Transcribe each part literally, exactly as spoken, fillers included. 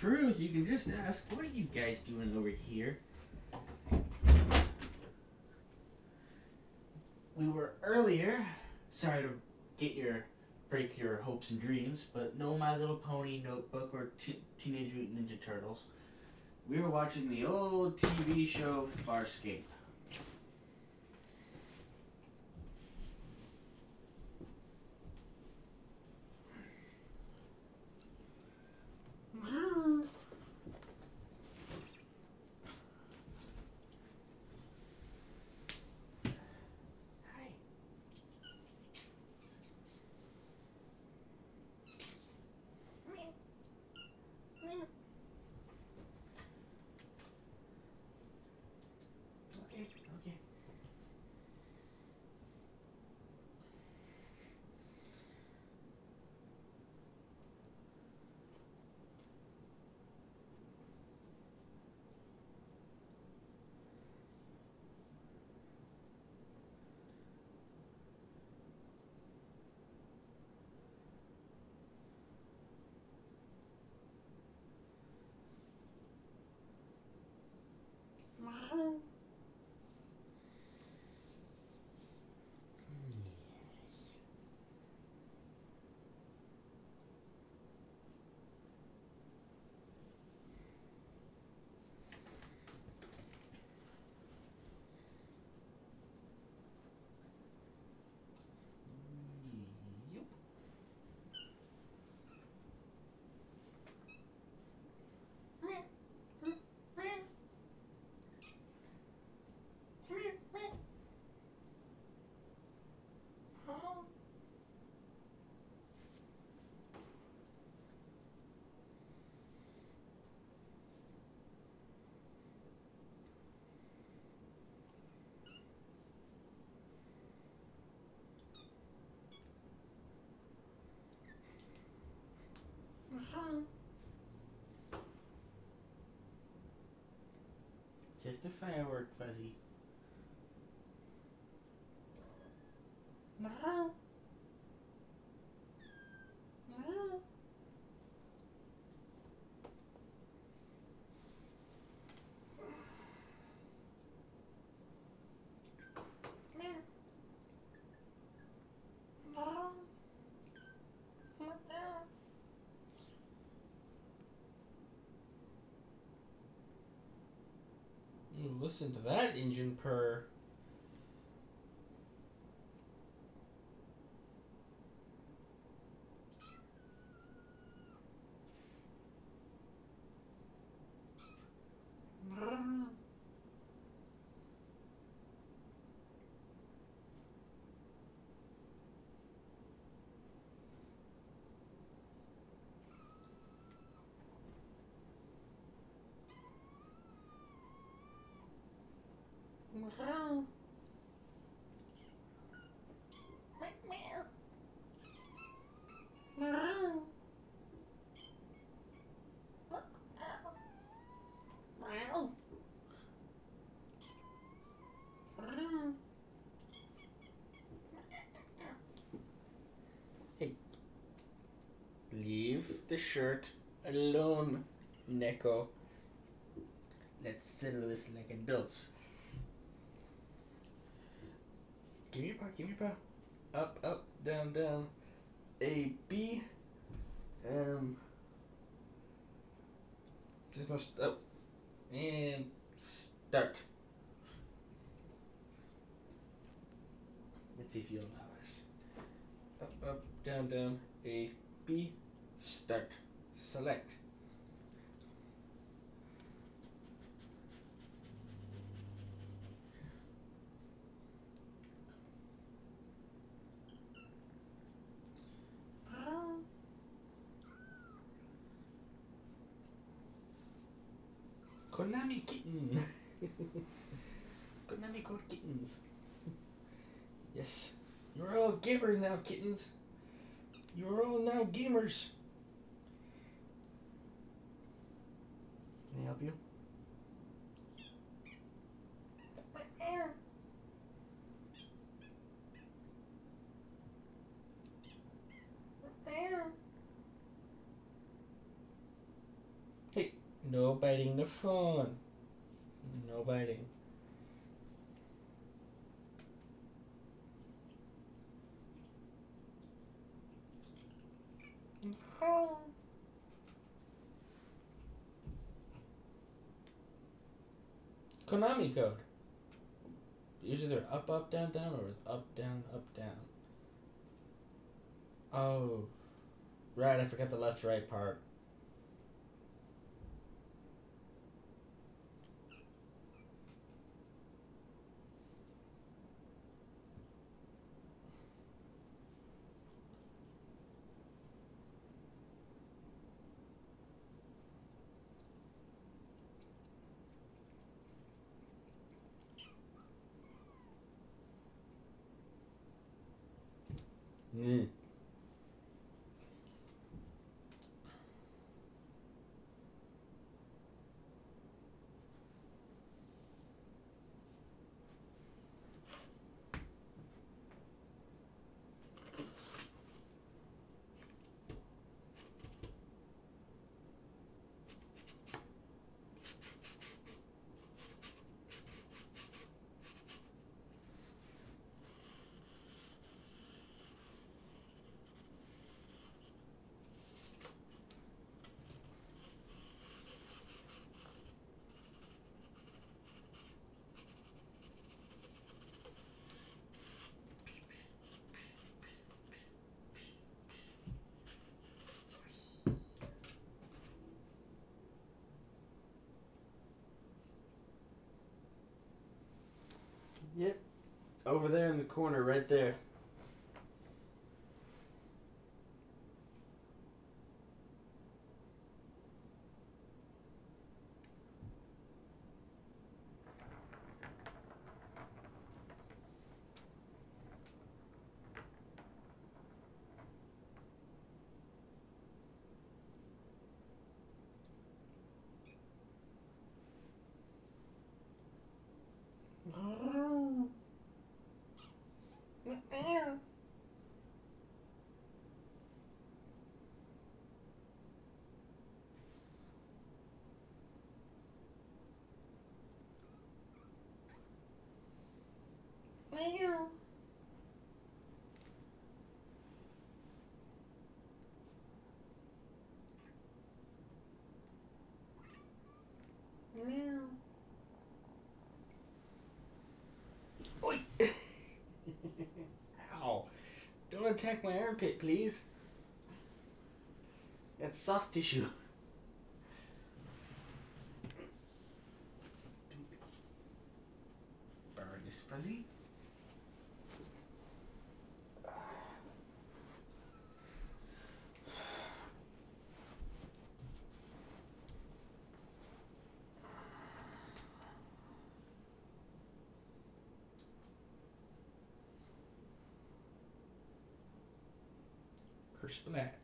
truth, you can just ask, what are you guys doing over here? We were earlier. Sorry to get your break your hopes and dreams, but no My Little Pony, Notebook, or t Teenage Mutant Ninja Turtles. We were watching the old T V show Farscape. Just a firework, Fuzzy. Meow. Meow. Listen to that engine purr. Hey, leave the shirt alone, Neko. Let's settle this like adults. Give me your paw, give me your paw. Up, up, down, down. A, B. Um. There's no st oh. And start. Let's see if you'll allow us. Up, up, down, down. A, B. Start. Select. Konami kitten. Konami called kittens. Yes. You're all gamers now, kittens. You're all now gamers. Can I help you? biting the phone. No biting. Oh. Konami code. Usually they're up, up, down, down, or it's up, down, up, down. Oh. Right, I forgot the left, right part. Mm. Yep, over there in the corner, right there. Ow. Don't attack my armpit, please. That's soft tissue. Bird is fuzzy. Splat.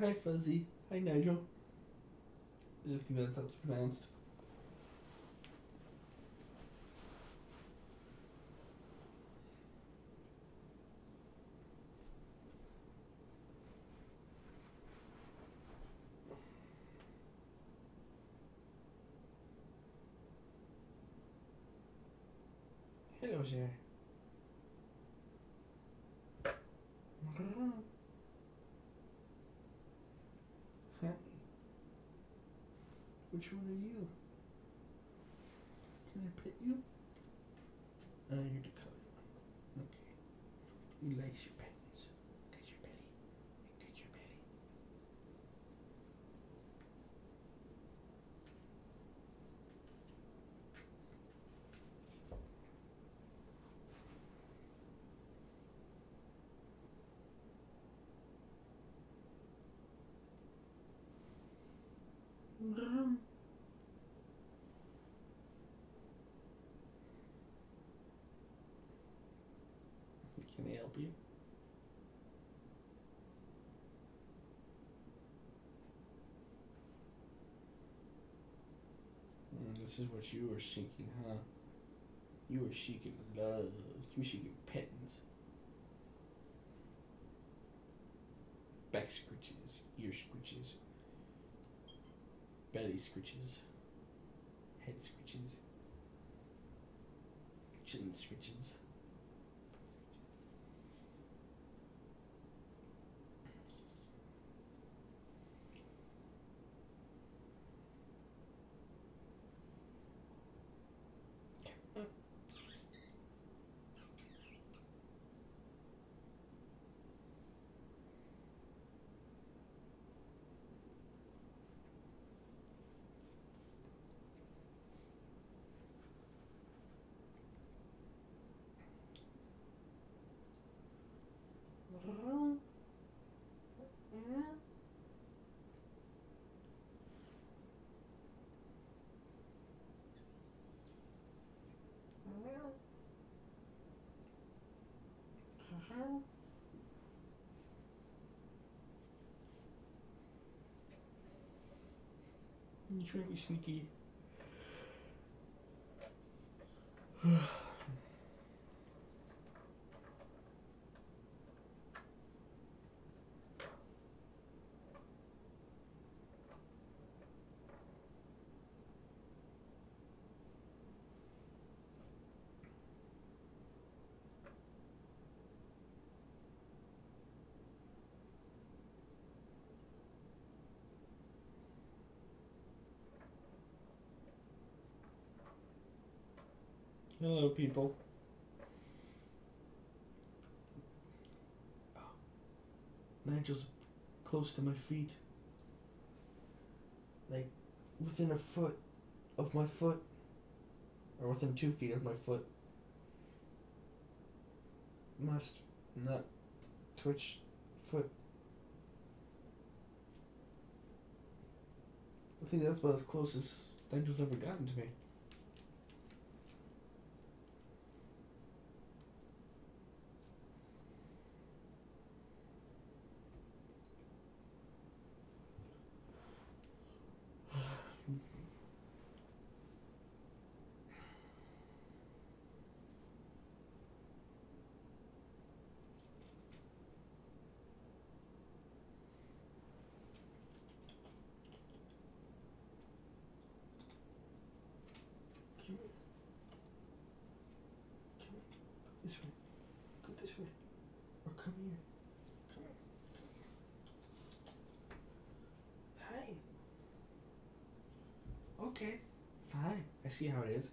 Hi Fuzzy. Hi Nigel. If you know that's how it's pronounced. Hello there. Huh? Which one are you? Can I pet you? Oh, you're the colored one. Okay. He likes your patterns. Look at your belly. Look at your belly. Can I help you? Mm, this is what you were seeking, huh? You were seeking love. You were seeking pettings. Back scritches, ear scritches. Belly scritches, head scritches, chin scritches. You're trying to be sneaky. Hello, people. Oh. Nigel's close to my feet. Like, within a foot of my foot. Or within two feet of my foot. Must not twitch foot. I think that's about as close as Nigel's ever gotten to me. Okay, fine. I see how it is.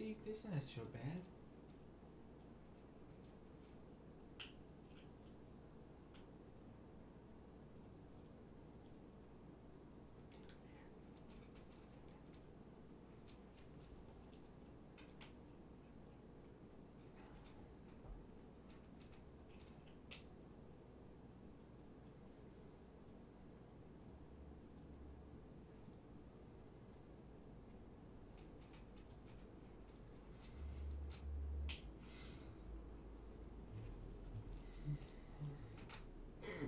see, this isn't so bad.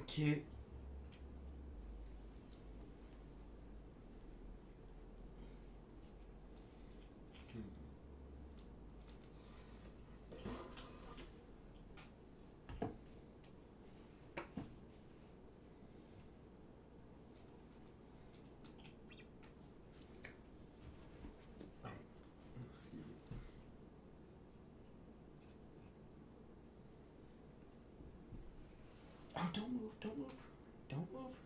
Cute. Don't move, don't move, don't move.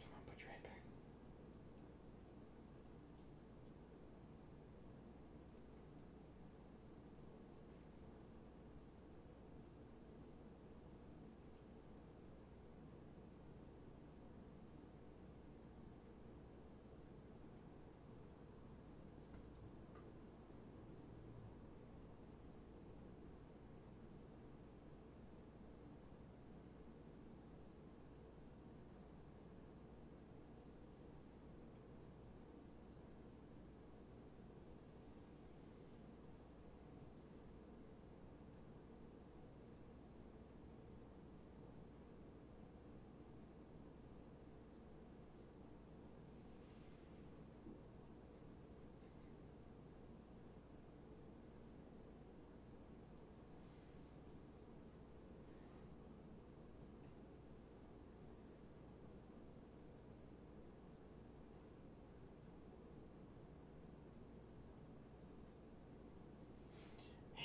Someone put your head back.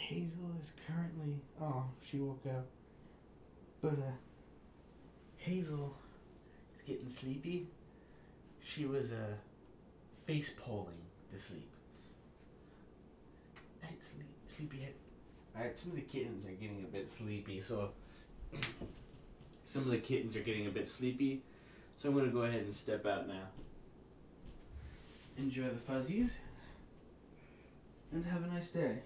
Hazel is currently, oh, she woke up, but uh, Hazel is getting sleepy. She was uh, face polling to sleep. Night sleep, sleepyhead. Alright, some of the kittens are getting a bit sleepy, so some of the kittens are getting a bit sleepy, so I'm going to go ahead and step out now. Enjoy the fuzzies, and have a nice day.